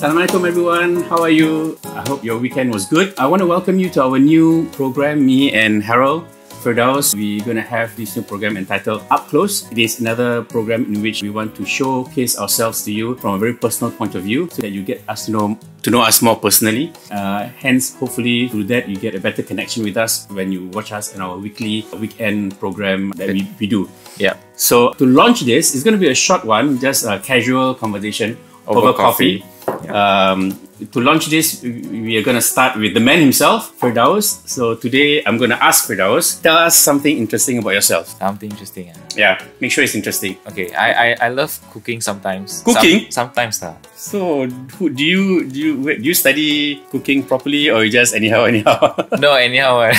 Assalamualaikum everyone, how are you? I hope your weekend was good. I want to welcome you to our new program, me and Harold Ferdaus. We're going to have this new program entitled Upclose. It is another program in which we want to showcase ourselves to you from a very personal point of view so that you get us to know us more personally. Hence, hopefully through that you get a better connection with us when you watch us in our weekly weekend program that we do. Yeah. So to launch this, it's going to be a short one, just a casual conversation over coffee. Yeah. To launch this, we are going to start with the man himself, Ferdaus. So today, I'm going to ask Ferdaus, tell us something interesting about yourself. Something interesting? Yeah, make sure it's interesting. Okay, I love cooking sometimes. Cooking? Sometimes. So, do you study cooking properly or you just anyhow? No, anyhow.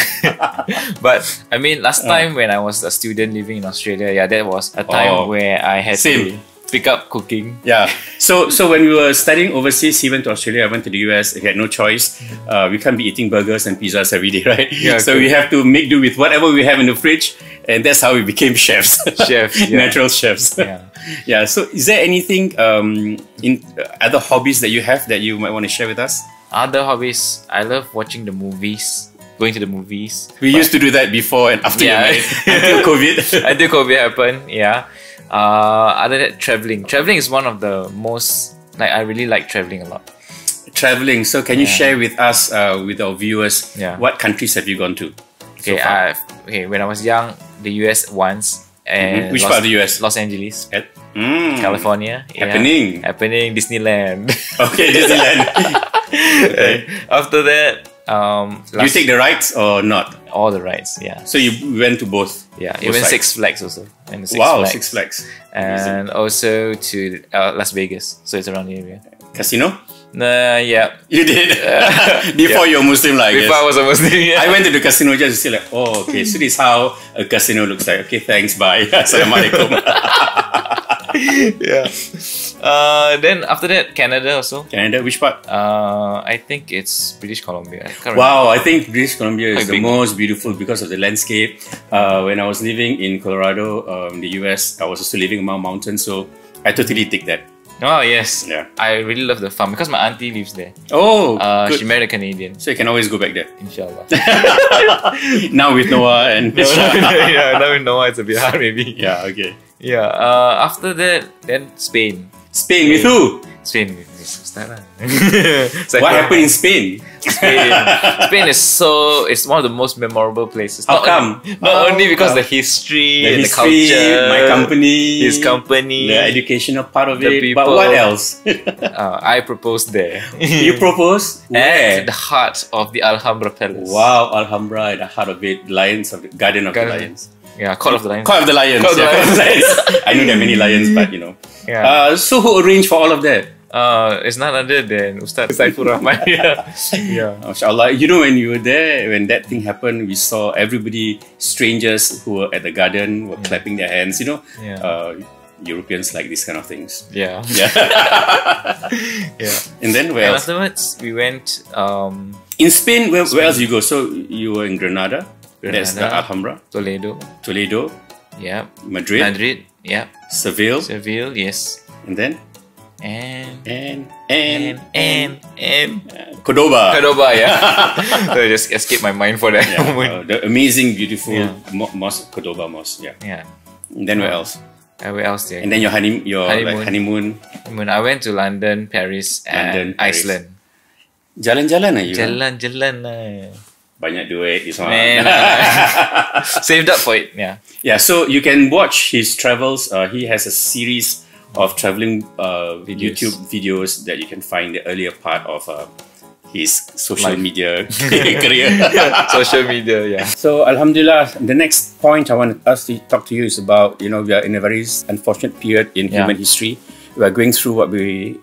But, I mean, last time when I was a student living in Australia, yeah, that was a time where I had to pick up cooking. Yeah. So when we were studying overseas, he went to Australia, I went to the US, he had no choice. We can't be eating burgers and pizzas every day, right? Yeah, so we have to make do with whatever we have in the fridge, and that's how we became chefs. Chefs, yeah. Natural chefs. Yeah. Yeah. So is there anything, other hobbies that you have that you might want to share with us? Other hobbies, I love watching the movies. Going to the movies. We used to do that before and after, yeah, until COVID. Until COVID happened, yeah. Other than that, traveling. Traveling is one of the most, like, I really like traveling a lot. Traveling. So can you share with us, with our viewers, what countries have you gone to? Okay, so far? Okay, when I was young, the US once. And which part of the US? Los Angeles. California. Happening. Yeah. Happening. Disneyland. Okay, Disneyland. Okay. After that, you take the rides or not? All the rides, yeah. So you went to both? Yeah, both even sides. Six Flags also. And Six Flags. And also to Las Vegas, so it's around the area. Casino? Yeah. You did? Before you were Muslim, like Before I was a Muslim, yeah. I went to the casino just to see like, oh, okay, so this is how a casino looks like. Okay, thanks, bye. Assalamualaikum. Yeah. Then after that, Canada also. Canada, which part? I think it's British Columbia. Wow, I think British Columbia is the most beautiful because of the landscape. When I was living in Colorado, in the US, I was also living among mountains, so I totally take that. Oh yes, yeah. I really love the farm because my auntie lives there. Oh, good. She married a Canadian, so you can always go back there. Inshallah. Now with Noah and yeah, now with Noah it's a bit hard maybe. Yeah, okay. Yeah. After that, then Spain. Spain with who? Spain with what happened in Spain? Spain is it's one of the most memorable places. How come? Not only because the history, the culture, my company, his company, the educational part of it, but what else? I proposed there. You proposed? At the heart of the Alhambra Palace. Wow, Alhambra at the heart of it, Garden of the Lions. Yeah, Call of the Lions. Call of the Lions. I knew there are many lions, but you know. Yeah. So who arranged for all of that? It's none other than Ustaz Saifur Rahman. Yeah. Mashallah. You know, when you were there, when that thing happened, we saw everybody, strangers who were at the garden, were clapping their hands. You know, Europeans like these kind of things. Yeah. Yeah. Yeah. And then where else? Afterwards, we went... in Spain, where else you go? So you were in Granada. That's the Alhambra. Toledo. Yeah. Madrid. Yeah. Seville. Yes. And then? And Cordoba, yeah. So I just escaped my mind for that moment. The amazing, beautiful mosque, Cordoba mosque. Yeah. Yeah. And then where else? Where else? There? And then your honeymoon. I went to London, Paris, and Iceland. Jalan-jalan lah you. Jalan-jalan lah. Banyak duit, this one. Saved up for it, yeah. Yeah, so you can watch his travels. He has a series of traveling YouTube videos that you can find the earlier part of his social media career. Social media, yeah. So, Alhamdulillah, the next point I want us to talk to you is about, you know, we are in a very unfortunate period in human history. We are going through what we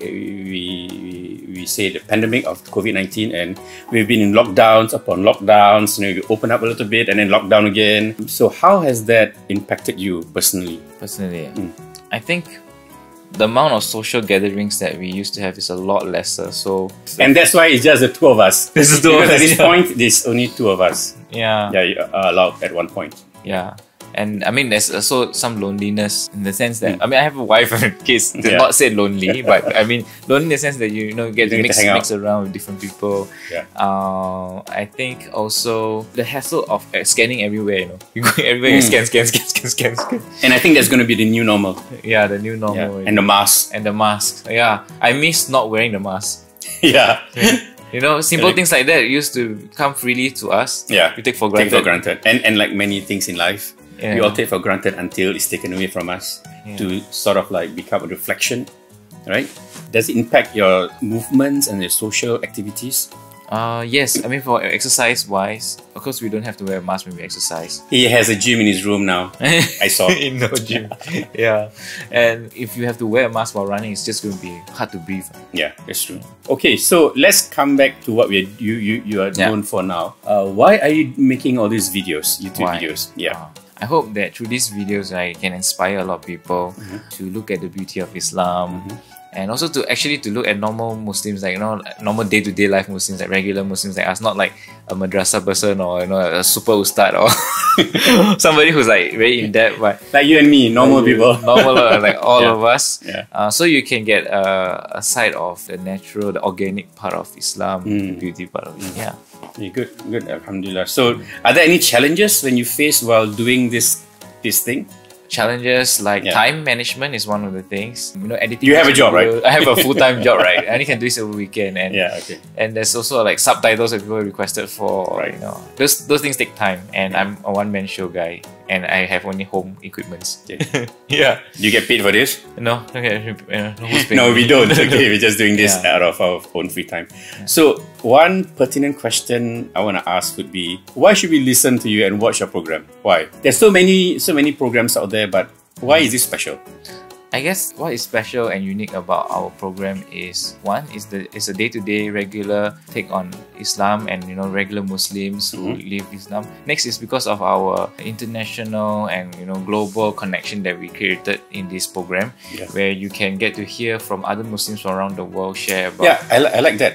say the pandemic of COVID-19, and we've been in lockdowns upon lockdowns. You know, you open up a little bit and then lockdown again. So how has that impacted you personally? Personally, I think the amount of social gatherings that we used to have is a lot lesser. And that's why it's just the two of us. Because at this point, there's only two of us. Yeah, allowed at one point. Yeah. And I mean, there's also some loneliness in the sense that, I mean, I have a wife and kids, not say lonely, but I mean, lonely in the sense that you know, get to mix around with different people. Yeah. I think also the hassle of scanning everywhere, you know, you go everywhere, you scan. And I think that's going to be the new normal. Yeah, the new normal. Yeah. And the mask. And the mask. Yeah. I miss not wearing the mask. Yeah. You know, simple things like that used to come freely to us. Yeah. We take for granted. And like many things in life, we all take for granted until it's taken away from us to sort of like become a reflection, right? Does it impact your movements and your social activities? Yes. I mean, for exercise-wise, of course, we don't have to wear a mask when we exercise. He has a gym in his room now. I saw. No gym. Yeah. And if you have to wear a mask while running, it's just going to be hard to breathe. Yeah, that's true. Okay, so let's come back to what you are known for now. Why are you making all these videos, YouTube videos? Yeah. I hope that through these videos, I can inspire a lot of people to look at the beauty of Islam. And also to actually to look at normal Muslims, like, you know, normal day-to-day life Muslims, like regular Muslims like us, not like a madrasa person or, you know, a super ustad or somebody who's like very in depth, but like you and me, normal people, normal like all of us. Yeah. So you can get a side of the natural, the organic part of Islam, the beauty part of it. Yeah. Good, good. Alhamdulillah. So, are there any challenges when you face while doing this thing? Challenges like time management is one of the things. You know, editing. You have a job, right? I have a full-time job, right? I only can do this over weekend, and and there's also like subtitles that people requested for. Right. You know, those things take time, and I'm a one-man show guy, and I have only home equipments. Yeah. Do you get paid for this? No. Okay. No, we don't. Okay, we're just doing this out of our own free time. Yeah. So one pertinent question I want to ask would be, why should we listen to you and watch your program? Why? There's so many programs out there. But why is this special? I guess what is special and unique about our program is, one, it's a day-to-day regular take on Islam and, you know, regular Muslims who live Islam. Next is because of our international and, you know, global connection that we created in this program, where you can get to hear from other Muslims from around the world share about. Yeah, I like that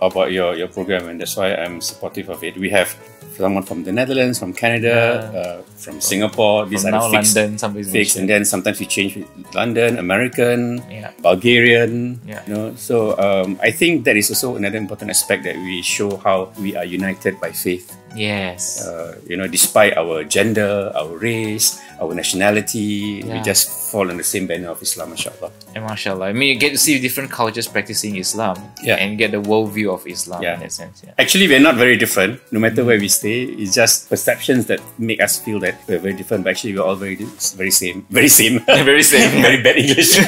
about your program, and that's why I'm supportive of it. We have someone from the Netherlands, from Canada, from Singapore. These are fixed, London, and then sometimes we change with London, American, Bulgarian. Yeah. You know, so I think that is also another important aspect, that we show how we are united by faith. Yes. You know, despite our gender, our race, our nationality, we just fall on the same banner of Islam, mashallah. And mashallah, I mean, you get to see different cultures practicing Islam and get the worldview of Islam in that sense. Yeah. Actually, we're not very different, no matter where we stay. It's just perceptions that make us feel that we're very different, but actually we're all very same. Very same. Very same. Very bad English.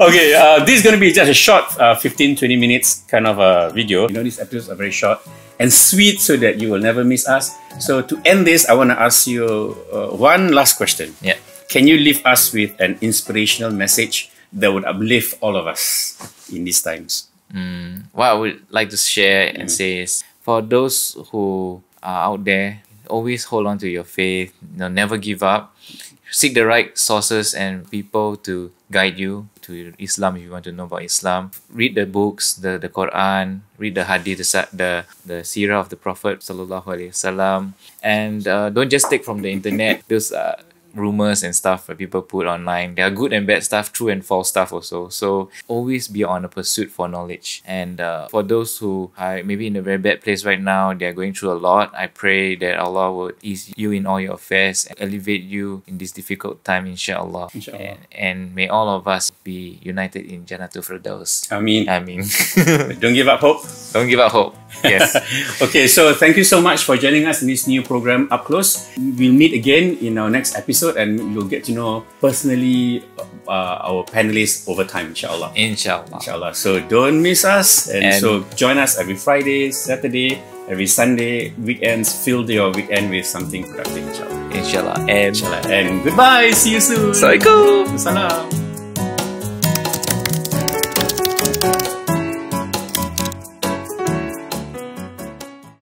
Okay, this is going to be just a short 15-20 minutes kind of a video. You know, these episodes are very short and sweet, so that you will never miss us. So to end this, I want to ask you one last question. Yeah. Can you leave us with an inspirational message that would uplift all of us in these times? What I would like to share and say is, for those who are out there, always hold on to your faith. You know, never give up. Seek the right sources and people to guide you to Islam if you want to know about Islam. Read the books, the Quran, read the Hadith, the Sirah of the Prophet ﷺ. And don't just take from the internet those rumors and stuff that people put online. There are good and bad stuff, true and false stuff also. So always be on a pursuit for knowledge. And for those who are maybe in a very bad place right now, they are going through a lot, I pray that Allah will ease you in all your affairs and elevate you in this difficult time, inshallah. And may all of us be united in Jannatul Firdaus. Ameen. Ameen. Don't give up hope. Don't give up hope. Yes. Okay, so thank you so much for joining us in this new program, Up Close. We'll meet again in our next episode, and you'll get to know personally our panelists over time, inshallah. Inshallah. Inshallah. So don't miss us, and so join us every Friday, Saturday, every Sunday, weekends. Fill your weekend with something productive, inshallah. Inshallah. And goodbye. See you soon. Assalamualaikum. Salam.